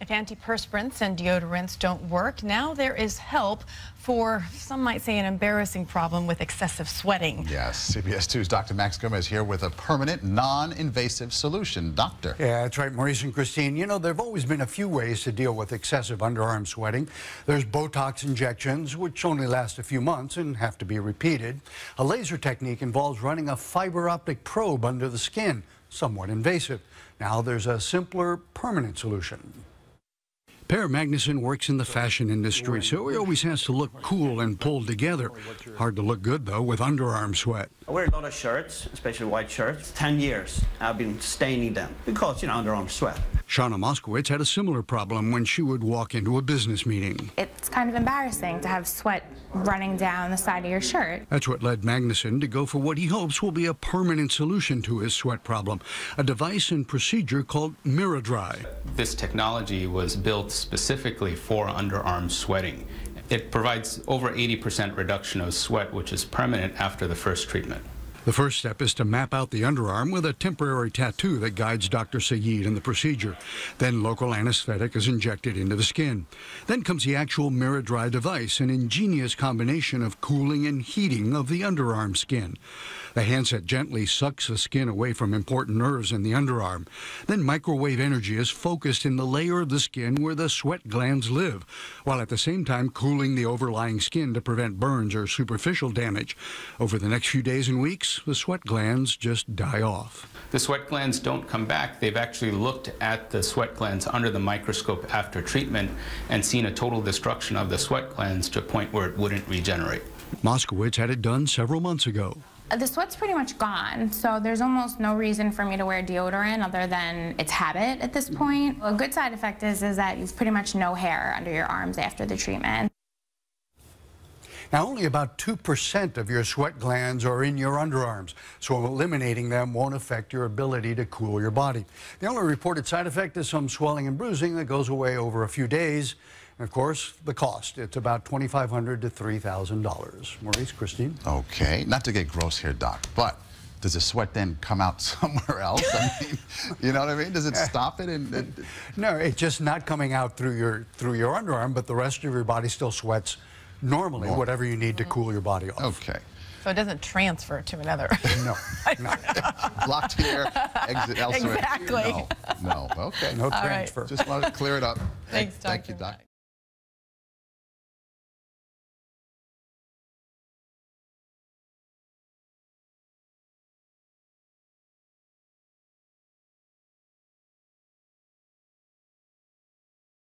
If antiperspirants and deodorants don't work, now there is help for, some might say, an embarrassing problem with excessive sweating. Yes, CBS 2's Dr. Max Gomez here with a permanent, non-invasive solution. Doctor. Yeah, that's right, Maurice and Christine. You know, there have always been a few ways to deal with excessive underarm sweating. There's Botox injections, which only last a few months and have to be repeated. A laser technique involves running a fiber optic probe under the skin, somewhat invasive. Now there's a simpler, permanent solution. Per Magnuson works in the fashion industry, so he always has to look cool and pulled together. Hard to look good, though, with underarm sweat. I wear a lot of shirts, especially white shirts. 10 years I've been staining them because, you know, underarm sweat. Shauna Moskowitz had a similar problem when she would walk into a business meeting. It's kind of embarrassing to have sweat running down the side of your shirt. That's what led Magnuson to go for what he hopes will be a permanent solution to his sweat problem, a device and procedure called MiraDry. This technology was built specifically for underarm sweating. It provides over 80% reduction of sweat, which is permanent after the first treatment. The first step is to map out the underarm with a temporary tattoo that guides Dr. Sayeed in the procedure. Then local anesthetic is injected into the skin. Then comes the actual MiraDry device, an ingenious combination of cooling and heating of the underarm skin. The handset gently sucks the skin away from important nerves in the underarm. Then microwave energy is focused in the layer of the skin where the sweat glands live, while at the same time cooling the overlying skin to prevent burns or superficial damage. Over the next few days and weeks, the sweat glands just die off. The sweat glands don't come back. They've actually looked at the sweat glands under the microscope after treatment and seen a total destruction of the sweat glands to a point where it wouldn't regenerate. Moskowitz had it done several months ago. The sweat's pretty much gone, so there's almost no reason for me to wear deodorant other than it's habit at this point. A good side effect is that you've pretty much no hair under your arms after the treatment. Now, only about 2% of your sweat glands are in your underarms, so eliminating them won't affect your ability to cool your body. The only reported side effect is some swelling and bruising that goes away over a few days. And, of course, the cost. It's about $2,500 to $3,000. Maurice, Christine? Okay. Not to get gross here, Doc, but does the sweat then come out somewhere else? I mean, you know what I mean? Does it stop it? No, it's just not coming out through your underarm, but the rest of your body still sweats normally, whatever you need to cool your body off. Okay. So it doesn't transfer to another. No. Blocked here, exit elsewhere. Exactly. No. Okay. No transfer. Right. Just wanted to clear it up. Thanks, Dr. Thank you, Doc.